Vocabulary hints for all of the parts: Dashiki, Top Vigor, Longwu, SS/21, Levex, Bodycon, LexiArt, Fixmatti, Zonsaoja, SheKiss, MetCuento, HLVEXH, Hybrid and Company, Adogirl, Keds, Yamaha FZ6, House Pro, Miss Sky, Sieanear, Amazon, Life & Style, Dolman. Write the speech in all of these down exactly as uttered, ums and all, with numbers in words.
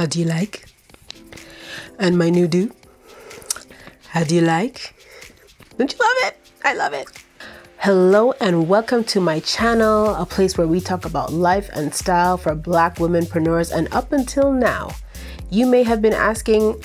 How do you like? And my new dupe. How do you like? Don't you love it? I love it. Hello and welcome to my channel, a place where we talk about life and style for Black womenpreneurs. And up until now, you may have been asking,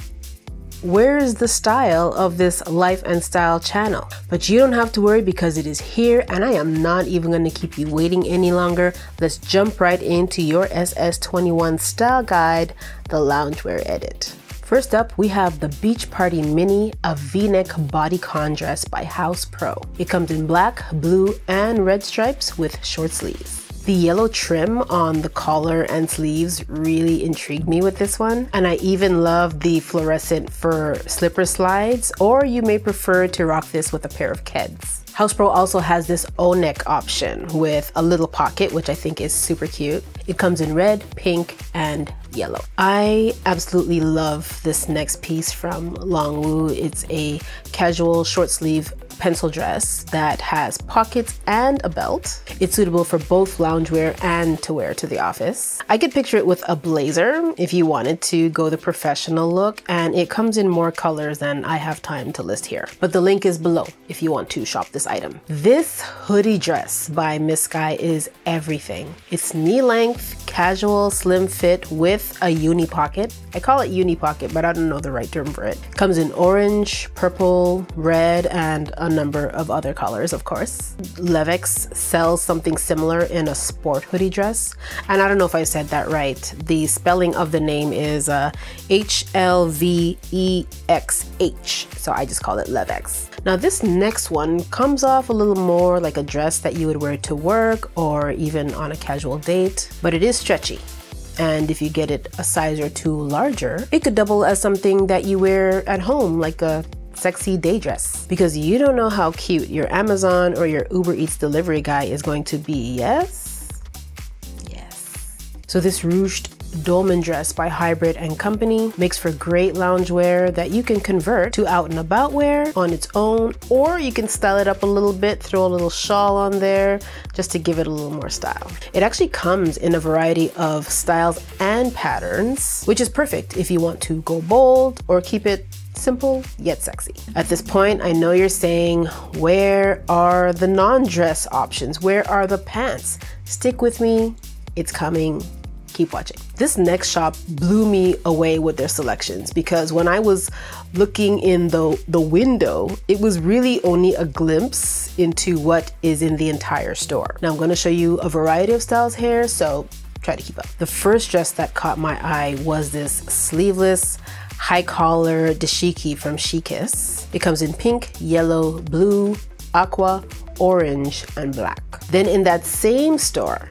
where is the style of this life and style channel? But you don't have to worry because it is here, and I am not even going to keep you waiting any longer. Let's jump right into your S S twenty-one style guide, the loungewear edit. First up, we have the Beach Party Mini, a V-neck bodycon dress by House Pro. It comes in black, blue, and red stripes with short sleeves. The yellow trim on the collar and sleeves really intrigued me with this one. And I even love the fluorescent fur slipper slides, or you may prefer to rock this with a pair of Keds. House Pro also has this O-neck option with a little pocket, which I think is super cute. It comes in red, pink, and yellow. I absolutely love this next piece from Longwu. It's a casual short sleeve pencil dress that has pockets and a belt. It's suitable for both loungewear and to wear to the office. I could picture it with a blazer if you wanted to go the professional look, and it comes in more colors than I have time to list here. But the link is below if you want to shop this item. This hoodie dress by Miss Sky is everything. It's knee length, casual, slim fit with a uni pocket. I call it uni pocket, but I don't know the right term for it. Comes in orange, purple, red, and a number of other colors, of course. Levex sells something similar in a sport hoodie dress, and I don't know if I said that right. The spelling of the name is uh, H L V E X H, so I just call it Levex. Now this next one comes off a little more like a dress that you would wear to work or even on a casual date, but it is stretchy. And if you get it a size or two larger, it could double as something that you wear at home, like a sexy day dress, because you don't know how cute your Amazon or your Uber Eats delivery guy is going to be. Yes? Yes. So this ruched dolman dress by Hybrid and Company makes for great loungewear that you can convert to out and about wear on its own, or you can style it up a little bit, throw a little shawl on there just to give it a little more style. It actually comes in a variety of styles and patterns, which is perfect if you want to go bold or keep it simple yet sexy. At this point, I know you're saying, where are the non-dress options? Where are the pants? Stick with me, it's coming. Keep watching. This next shop blew me away with their selections, because when I was looking in the, the window, it was really only a glimpse into what is in the entire store. Now I'm going to show you a variety of styles here, so try to keep up. The first dress that caught my eye was this sleeveless high collar dashiki from SheKiss. It comes in pink, yellow, blue, aqua, orange, and black. Then in that same store,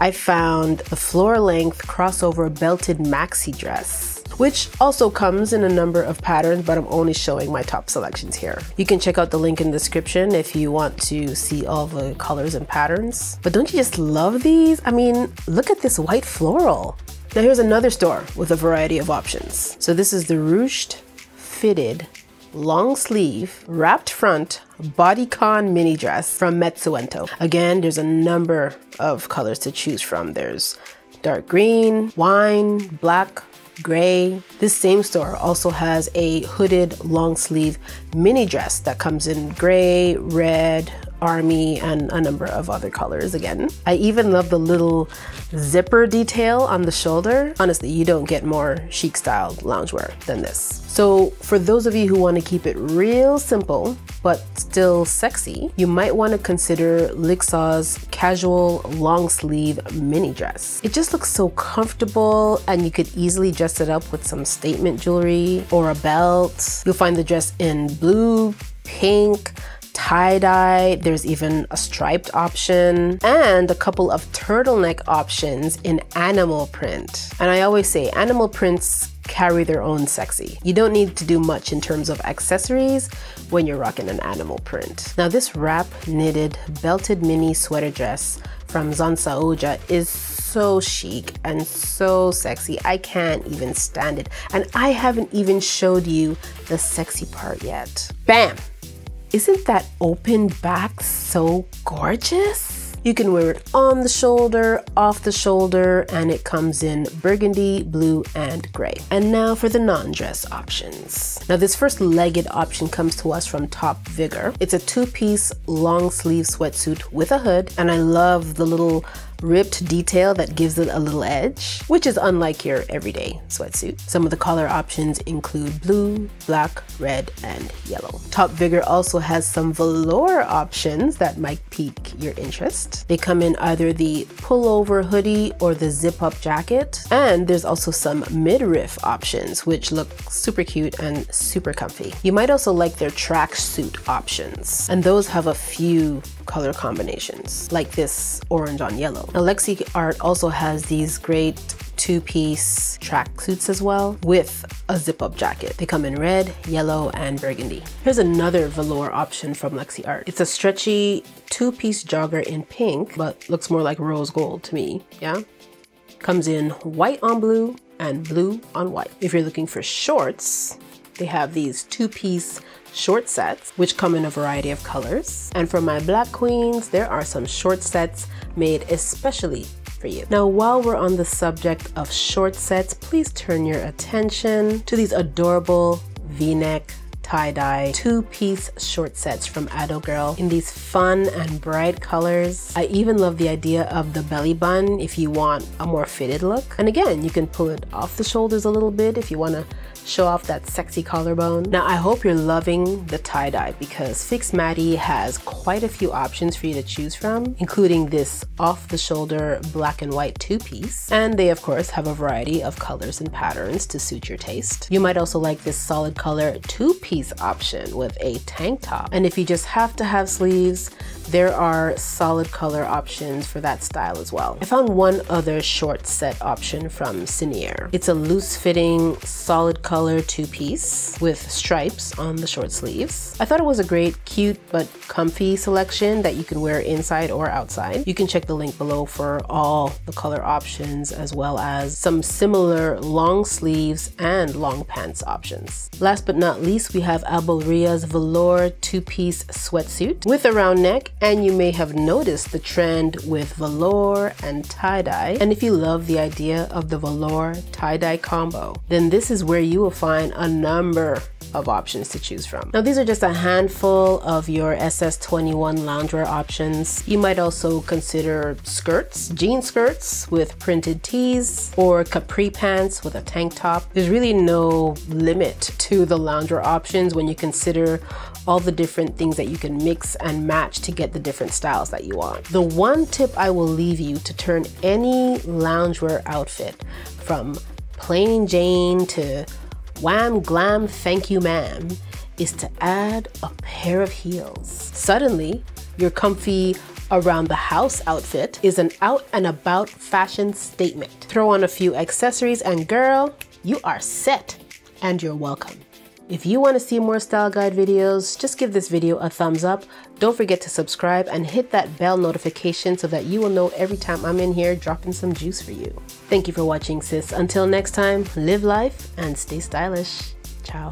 I found the floor-length crossover belted maxi dress, which also comes in a number of patterns, but I'm only showing my top selections here. You can check out the link in the description if you want to see all the colors and patterns. But don't you just love these? I mean, look at this white floral. Now here's another store with a variety of options. So this is the ruched, fitted, long sleeve, wrapped front, bodycon mini dress from MetCuento. Again, there's a number of colors to choose from. There's dark green, wine, black, gray. This same store also has a hooded long sleeve mini dress that comes in gray, red, army, and a number of other colors again. I even love the little zipper detail on the shoulder. Honestly, you don't get more chic styled loungewear than this. So for those of you who want to keep it real simple but still sexy, you might want to consider LexiArt's casual long sleeve mini dress. It just looks so comfortable, and you could easily dress it up with some statement jewelry or a belt. You'll find the dress in blue, pink, tie-dye, there's even a striped option, and a couple of turtleneck options in animal print. And I always say animal prints carry their own sexy. You don't need to do much in terms of accessories when you're rocking an animal print. Now this wrap knitted belted mini sweater dress from Zonsaoja is so chic and so sexy. I can't even stand it. And I haven't even showed you the sexy part yet. Bam! Isn't that open back so gorgeous? You can wear it on the shoulder, off the shoulder, and it comes in burgundy, blue, and gray. And now for the non-dress options. Now this first legged option comes to us from Top Vigor. It's a two-piece long sleeve sweatsuit with a hood, and I love the little ripped detail that gives it a little edge, which is unlike your everyday sweatsuit. Some of the color options include blue, black, red, and yellow. Top Vigor also has some velour options that might pique your interest. They come in either the pullover hoodie or the zip-up jacket, and there's also some midriff options which look super cute and super comfy. You might also like their tracksuit options, and those have a few color combinations like this orange on yellow. Now, LexiArt also has these great two-piece tracksuits as well with a zip-up jacket. They come in red, yellow, and burgundy. Here's another velour option from LexiArt. It's a stretchy two-piece jogger in pink, but looks more like rose gold to me, yeah? Comes in white on blue and blue on white. If you're looking for shorts, they have these two-piece short sets, which come in a variety of colors. And for my black queens, there are some short sets made especially for you. Now, while we're on the subject of short sets, please turn your attention to these adorable V-neck tie-dye two-piece short sets from Adogirl in these fun and bright colors. I even love the idea of the belly bun if you want a more fitted look. And again, you can pull it off the shoulders a little bit if you want to show off that sexy collarbone. Now, I hope you're loving the tie-dye because Fixmatti has quite a few options for you to choose from, including this off-the-shoulder black and white two-piece. And they, of course, have a variety of colors and patterns to suit your taste. You might also like this solid color two-piece option with a tank top. And if you just have to have sleeves, there are solid color options for that style as well. I found one other short set option from Sieanear. It's a loose-fitting, solid color two-piece with stripes on the short sleeves. I thought it was a great, cute, but comfy selection that you can wear inside or outside. You can check the link below for all the color options as well as some similar long sleeves and long pants options. Last but not least, we have Adogirl's velour two-piece sweatsuit with a round neck. And you may have noticed the trend with velour and tie-dye. And if you love the idea of the velour tie-dye combo, then this is where you will find a number of options to choose from. Now, these are just a handful of your S S twenty-one loungewear options. You might also consider skirts, jean skirts with printed tees, or capri pants with a tank top. There's really no limit to the loungewear options when you consider all the different things that you can mix and match to get the different styles that you want. The one tip I will leave you to turn any loungewear outfit from plain Jane to wham, glam, thank you ma'am, is to add a pair of heels. Suddenly, your comfy around the house outfit is an out and about fashion statement. Throw on a few accessories and girl, you are set and you're welcome. If you want to see more style guide videos, just give this video a thumbs up. Don't forget to subscribe and hit that bell notification so that you will know every time I'm in here dropping some juice for you. Thank you for watching, sis. Until next time, live life and stay stylish. Ciao.